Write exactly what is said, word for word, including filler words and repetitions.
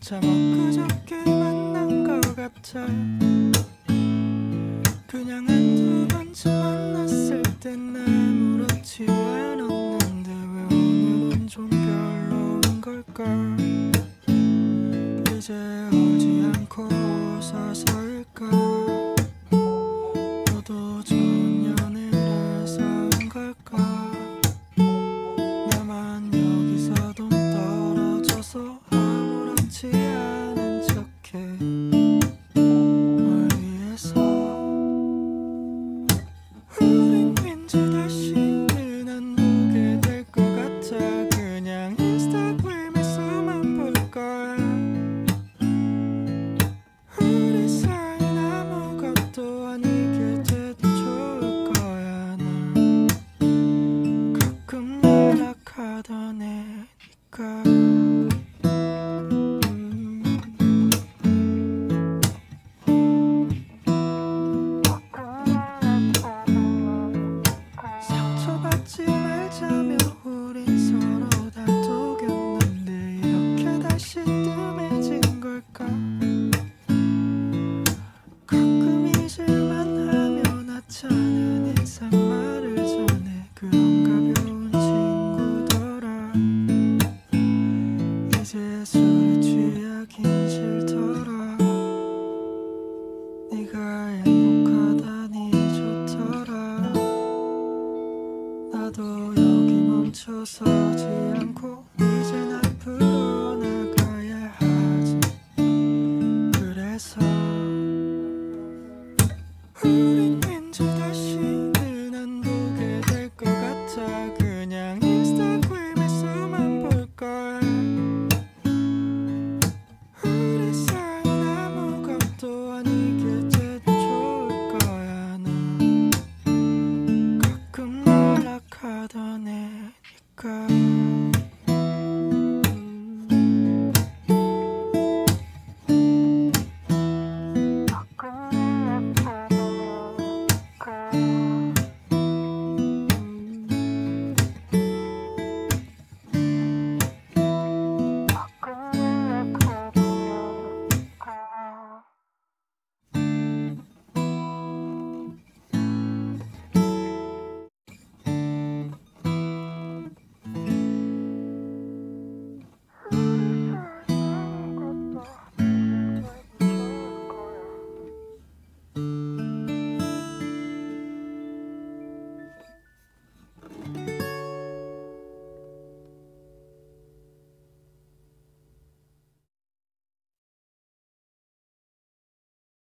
참 엊그저께 만난 것 같아. 그냥 한두 번쯤 만났을 땐 아무렇지 않았는데 왜 오늘은 좀 별로인 걸까. 이제 오지 않고 서서일까. 너도 좋은 연애를 해서 온 걸까. 나만 여기서 돈 떨어져서 아무렇지 않은 척해. 널 위해서 우린 왠지 다시 난 보게 될 것 같아. 그냥 인스타그램에서만 볼 거야. 우리 사이엔 아무것도 아니게 돼도 좋을 거야. 난 가끔 연락하던 애니까. 하지 말자며 우린 서로 다독였는데 이렇게 다시 뜸해진 걸까. 가끔 잊을만 하며 나차는 인상 말을 전해. 그런 가벼운 친구더라. 이제 술에 취하긴 싫더라. 네가 행복하다니 좋더라. 나도 여기 멈춰서지 않고 이젠 앞으로 나가야 하지. 그래서